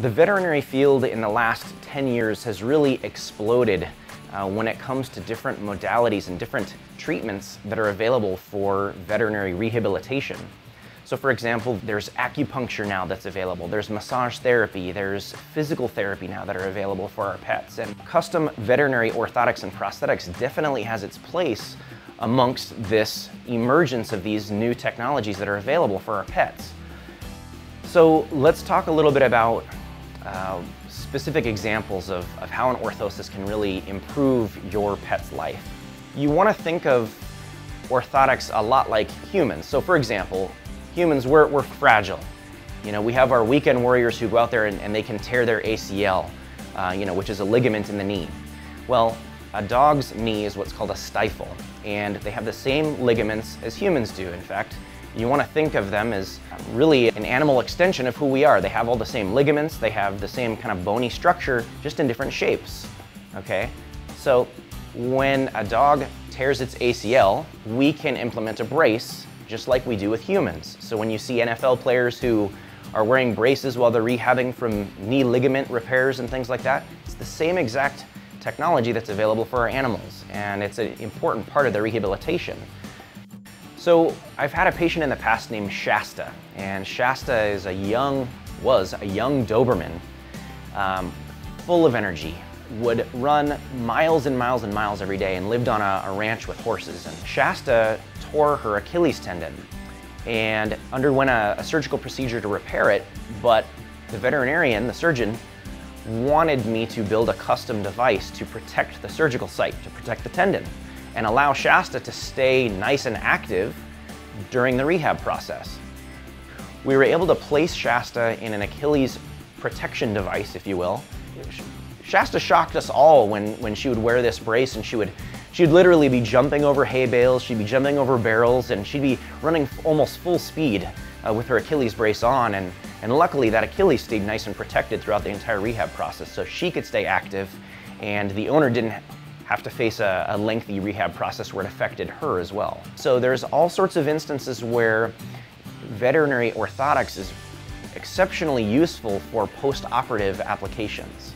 The veterinary field in the last 10 years has really exploded when it comes to different modalities and different treatments that are available for veterinary rehabilitation. So for example, there's acupuncture now that's available, there's massage therapy, there's physical therapy now that are available for our pets, and custom veterinary orthotics and prosthetics definitely has its place amongst this emergence of these new technologies that are available for our pets. So let's talk a little bit about specific examples of how an orthosis can really improve your pet's life. You want to think of orthotics a lot like humans. So for example, humans, we're fragile. You know, we have our weekend warriors who go out there and they can tear their ACL, you know, which is a ligament in the knee. Well, a dog's knee is what's called a stifle, and they have the same ligaments as humans do. In fact, you want to think of them as really an animal extension of who we are. They have all the same ligaments, they have the same kind of bony structure, just in different shapes, okay? So when a dog tears its ACL, we can implement a brace just like we do with humans. So when you see NFL players who are wearing braces while they're rehabbing from knee ligament repairs and things like that, it's the same exact technology that's available for our animals, and it's an important part of their rehabilitation. So I've had a patient in the past named Shasta, and Shasta is was a young Doberman, full of energy, would run miles and miles and miles every day, and lived on a ranch with horses. And Shasta tore her Achilles tendon and underwent a surgical procedure to repair it, but the veterinarian, the surgeon, wanted me to build a custom device to protect the surgical site, to protect the tendon, and allow Shasta to stay nice and active during the rehab process. We were able to place Shasta in an Achilles protection device, if you will. Shasta shocked us all when she would wear this brace, and she'd literally be jumping over hay bales, she'd be jumping over barrels, and she'd be running almost full speed with her Achilles brace on, and luckily that Achilles stayed nice and protected throughout the entire rehab process, so she could stay active and the owner didn't have to face a lengthy rehab process where it affected her as well. So there's all sorts of instances where veterinary orthotics is exceptionally useful for post-operative applications.